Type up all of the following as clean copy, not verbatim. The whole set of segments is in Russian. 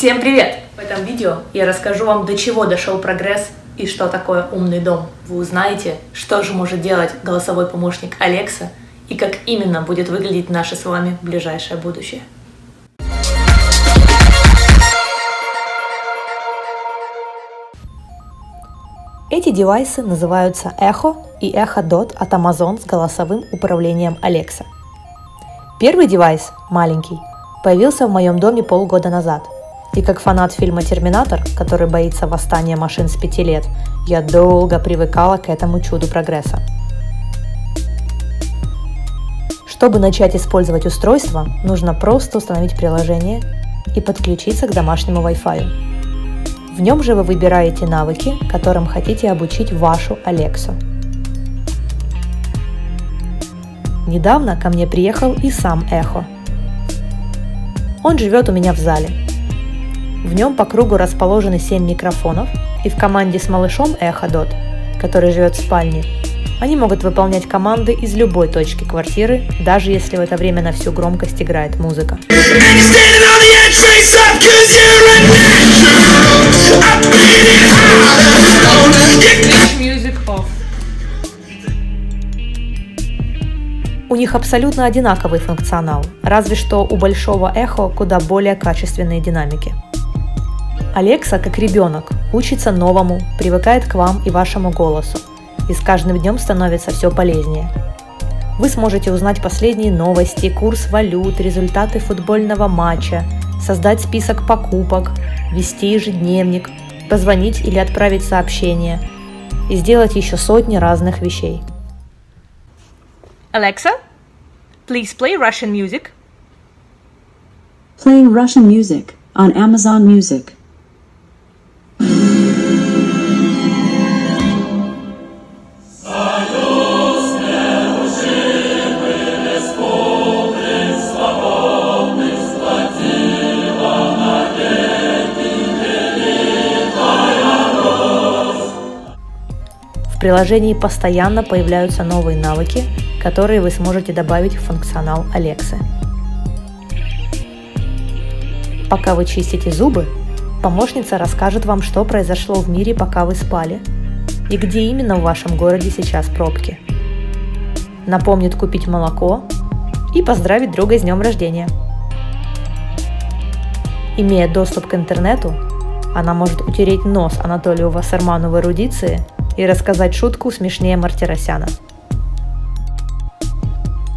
Всем привет! В этом видео я расскажу вам, до чего дошел прогресс и что такое умный дом. Вы узнаете, что же может делать голосовой помощник Алекса и как именно будет выглядеть наше с вами ближайшее будущее. Эти девайсы называются Echo и Echo Dot от Amazon с голосовым управлением Alexa. Первый девайс, маленький, появился в моем доме полгода назад. И как фанат фильма «Терминатор», который боится восстания машин с 5 лет, я долго привыкала к этому чуду прогресса. Чтобы начать использовать устройство, нужно просто установить приложение и подключиться к домашнему Wi-Fi. В нем же вы выбираете навыки, которым хотите обучить вашу Алексу. Недавно ко мне приехал и сам Echo. Он живет у меня в зале. В нем по кругу расположены 7 микрофонов, и в команде с малышом Echo Dot, который живет в спальне, они могут выполнять команды из любой точки квартиры, даже если в это время на всю громкость играет музыка. У них абсолютно одинаковый функционал, разве что у большого Echo куда более качественные динамики. Алекса, как ребенок, учится новому, привыкает к вам и вашему голосу, и с каждым днем становится все полезнее. Вы сможете узнать последние новости, курс валют, результаты футбольного матча, создать список покупок, вести ежедневник, позвонить или отправить сообщение и сделать еще сотни разных вещей. Alexa, please play Russian music. Play Russian music on Amazon Music. В приложении постоянно появляются новые навыки, которые вы сможете добавить в функционал Алексы. Пока вы чистите зубы, помощница расскажет вам, что произошло в мире, пока вы спали, и где именно в вашем городе сейчас пробки. Напомнит купить молоко и поздравить друга с днем рождения. Имея доступ к интернету, она может утереть нос Анатолию Вассерману в эрудиции и рассказать шутку смешнее Мартиросяна.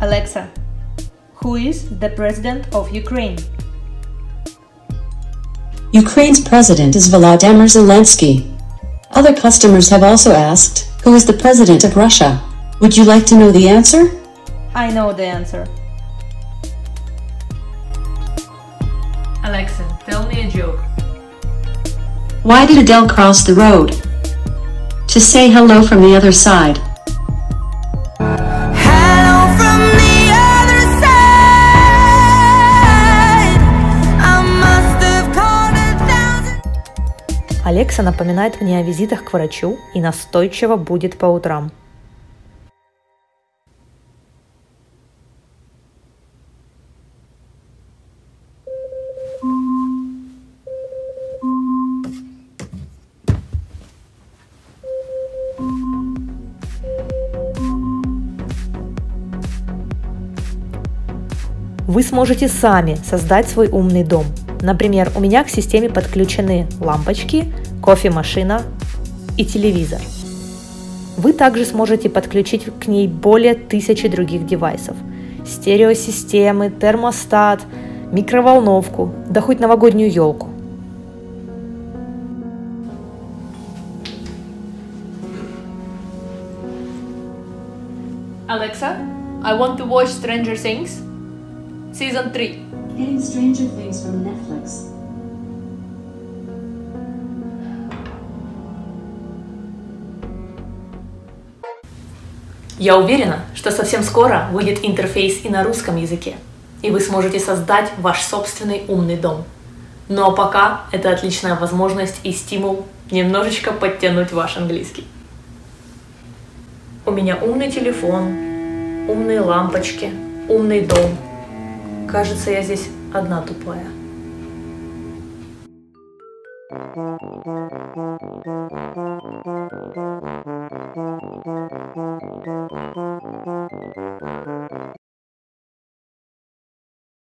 Alexa, who is the president of Ukraine? Ukraine's president is Vladimir Zelensky. Other customers have also asked, who is the president of Russia? Would you like to know the answer? I know the answer. Alexa, tell me a joke. Why did Adele cross the road? To say hello from the other side. Hello from the other side. I must have called a thousand. Алекса напоминает мне о визитах к врачу и настойчиво будет по утрам. Вы сможете сами создать свой умный дом. Например, у меня к системе подключены лампочки, кофемашина и телевизор. Вы также сможете подключить к ней более 1000 других девайсов. Стереосистемы, термостат, микроволновку, да хоть новогоднюю елку. Alexa, I want to watch Stranger Things. Season 3. Getting Stranger Things from Netflix. Я уверена, что совсем скоро выйдет интерфейс и на русском языке, и вы сможете создать ваш собственный умный дом. Ну а пока это отличная возможность и стимул немножечко подтянуть ваш английский. У меня умный телефон, умные лампочки, умный дом. Кажется, я здесь одна тупая.